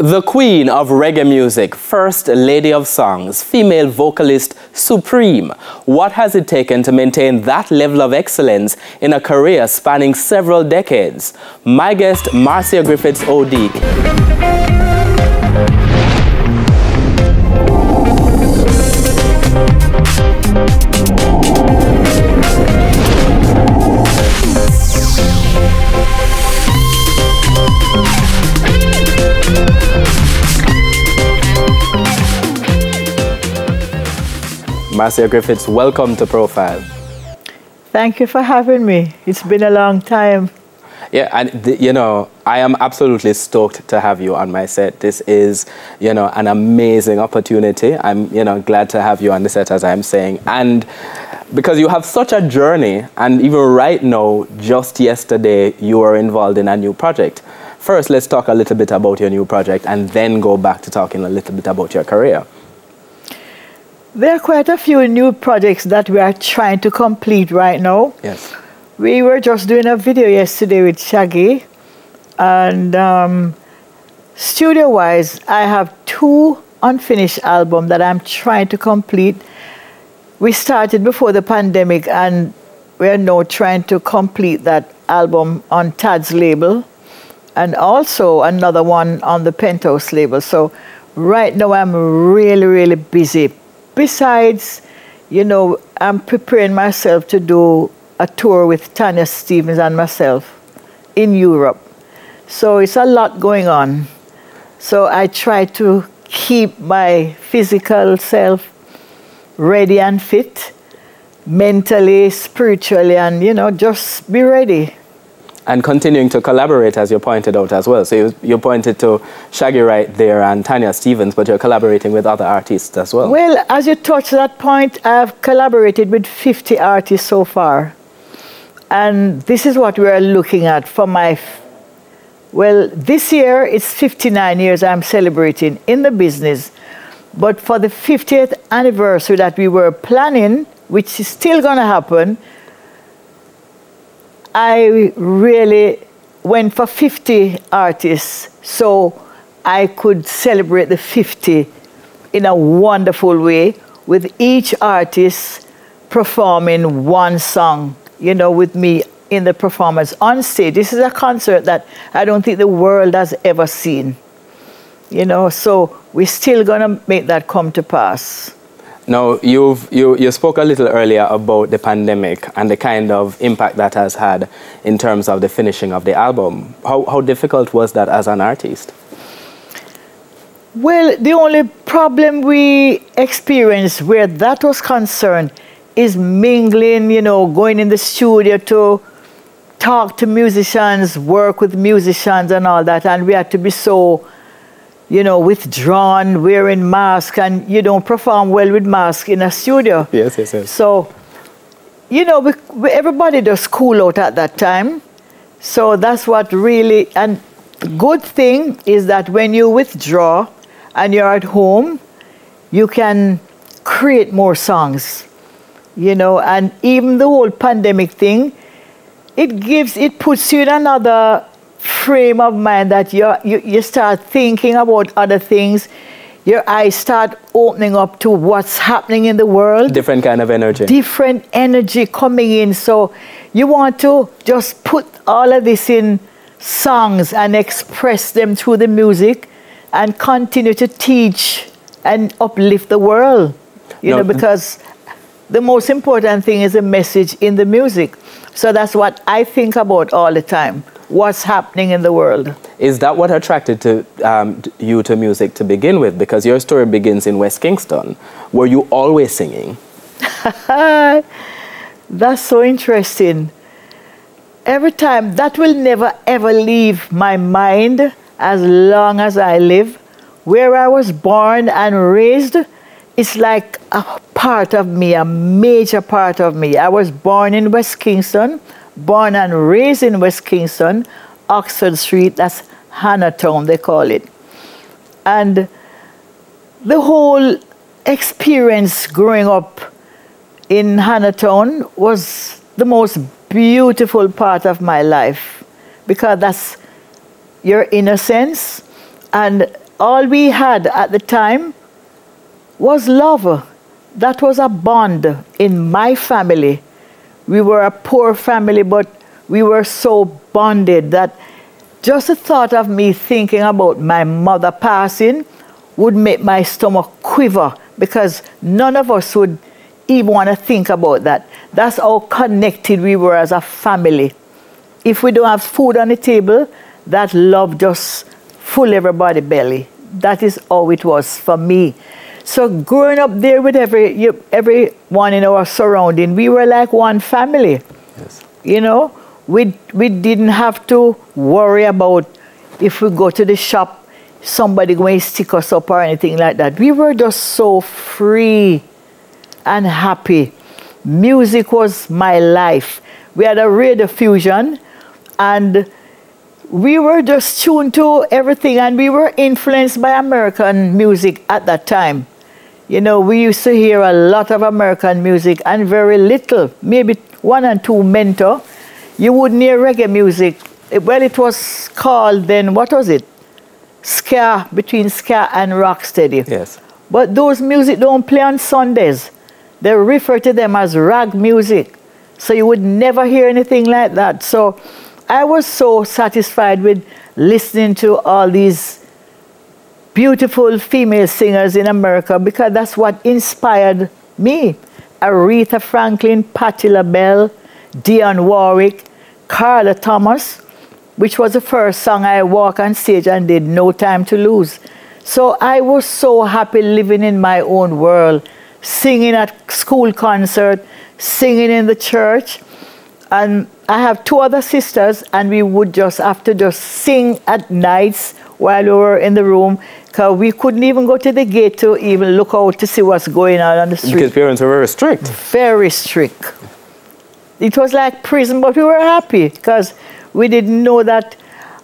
The queen of reggae music, first lady of songs, female vocalist supreme. What has it taken to maintain that level of excellence in a career spanning several decades? My guest, Marcia Griffiths O'Deek. Marcia Griffiths, welcome to Profile. Thank you for having me. It's been a long time. Yeah, and you know, I am absolutely stoked to have you on my set. This is, you know, an amazing opportunity. I'm, you know, glad to have you on the set, as I'm saying. And because you have such a journey, and even right now, just yesterday, you were involved in a new project. First, let's talk a little bit about your new project, and then go back to talking a little bit about your career. There are quite a few new projects that we are trying to complete right now. Yes. We were just doing a video yesterday with Shaggy, and studio-wise, I have 2 unfinished albums that I'm trying to complete. We started before the pandemic, and we're now trying to complete that album on Tad's label, and also another one on the Penthouse label. So right now, I'm really, really busy. Besides, you know, I'm preparing myself to do a tour with Tanya Stevens and myself in Europe. So it's a lot going on. So I try to keep my physical self ready and fit, mentally, spiritually, and, you know, just be ready. And continuing to collaborate, as you pointed out as well. So you pointed to Shaggy right there and Tanya Stevens, but you're collaborating with other artists as well. Well, as you touched that point, I've collaborated with 50 artists so far. And this is what we're looking at for my... Well, this year, it's 59 years I'm celebrating in the business. But for the 50th anniversary that we were planning, which is still going to happen, I really went for 50 artists so I could celebrate the 50 in a wonderful way, with each artist performing one song, you know, with me in the performance on stage. This is a concert that I don't think the world has ever seen, you know, so we're still going to make that come to pass. Now, you spoke a little earlier about the pandemic and the kind of impact that has had in terms of the finishing of the album. How difficult was that as an artist? Well, the only problem we experienced where that was concerned is mingling, you know, going in the studio to talk to musicians, work with musicians and all that, and we had to be so... you know, withdrawn, wearing masks, and you don't perform well with masks in a studio. Yes, yes, yes. So, you know, everybody does cool out at that time. So that's what really, and the good thing is that when you withdraw and you're at home, you can create more songs, you know, and even the whole pandemic thing, it puts you in another frame of mind that you start thinking about other things. Your eyes start opening up to what's happening in the world. Different kind of energy. Different energy coming in. So you want to just put all of this in songs and express them through the music and continue to teach and uplift the world. You know, because the most important thing is a message in the music. So that's what I think about all the time. What's happening in the world. Is that what attracted you to music to begin with? Because your story begins in West Kingston. Were you always singing? That's so interesting. Every time, that will never ever leave my mind as long as I live. Where I was born and raised, it's like a part of me, a major part of me. I was born in West Kingston. Born and raised in West Kingston, Oxford Street, that's Hannah Town, they call it. And the whole experience growing up in Hannah Town was the most beautiful part of my life, because that's your innocence. And all we had at the time was love. That was a bond in my family. We were a poor family, but we were so bonded that just the thought of me thinking about my mother passing would make my stomach quiver, because none of us would even want to think about that. That's how connected we were as a family. If we don't have food on the table, that love just full everybody's belly. That is how it was for me. So growing up there with everyone in our surrounding, we were like one family. Yes. You know, we didn't have to worry about if we go to the shop, somebody going to stick us up or anything like that. We were just so free and happy. Music was my life. We had a radio fusion, and we were just tuned to everything, and we were influenced by American music at that time. You know, we used to hear a lot of American music and very little, maybe one and two Mentor. You wouldn't hear reggae music. Well, it was called then, what was it? Ska, between ska and rocksteady. Yes. But those music don't play on Sundays. They refer to them as rag music. So you would never hear anything like that. So I was so satisfied with listening to all these beautiful female singers in America, because that's what inspired me. Aretha Franklin, Patti LaBelle, Dionne Warwick, Carla Thomas, which was the first song I walked on stage and did, No Time to Lose. So I was so happy living in my own world, singing at school concert, singing in the church. And I have two other sisters, and we would just have to just sing at nights while we were in the room, because we couldn't even go to the gate to even look out to see what's going on the street. Because parents were very strict. Very strict. It was like prison, but we were happy because we didn't know that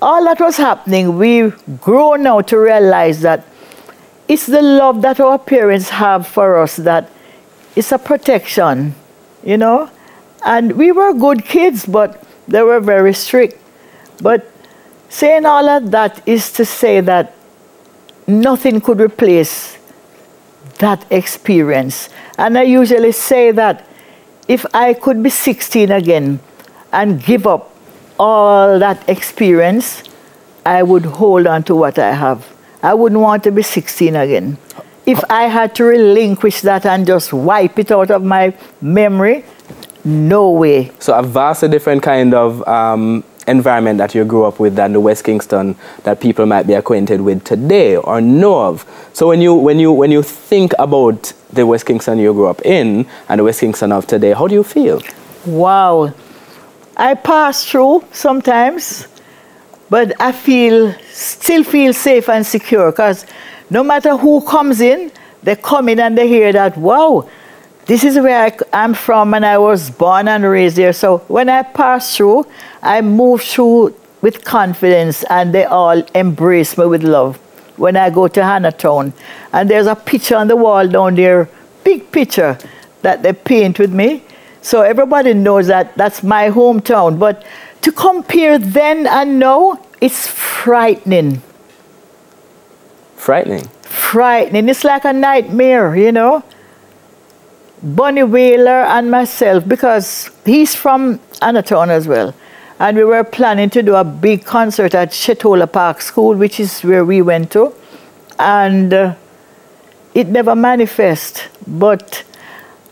all that was happening. We've grown now to realize that it's the love that our parents have for us, that it's a protection, you know? And we were good kids, but they were very strict. But saying all of that is to say that nothing could replace that experience. And I usually say that if I could be 16 again and give up all that experience, I would hold on to what I have. I wouldn't want to be 16 again. If I had to relinquish that and just wipe it out of my memory, no way. So a vastly different kind of environment that you grew up with than the West Kingston that people might be acquainted with today or know of. So when you think about the West Kingston you grew up in and the West Kingston of today, how do you feel? Wow. I pass through sometimes, but I still feel safe and secure, because no matter who comes in, they come in and they hear that, wow, this is where I'm from and I was born and raised there. So when I pass through, I move through with confidence and they all embrace me with love. When I go to Hannah Town, and there's a picture on the wall down there, big picture that they paint with me. So everybody knows that that's my hometown. But to compare then and now, it's frightening. Frightening? Frightening. It's like a nightmare, you know? Bonnie Whaler and myself, because he's from Anatone as well. And we were planning to do a big concert at Chetola Park School, which is where we went to. And it never manifested. But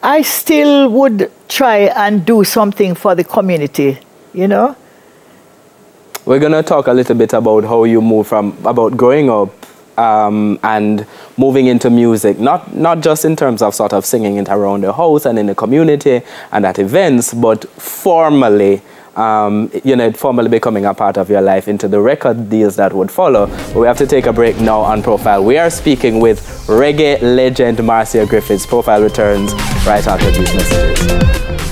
I still would try and do something for the community, you know? We're going to talk a little bit about how you move from, about growing up and moving into music, not just in terms of sort of singing it around the house and in the community and at events, but formally, you know, formally becoming a part of your life into the record deals that would follow. But we have to take a break now on Profile. We are speaking with reggae legend Marcia Griffiths. Profile returns right after these messages.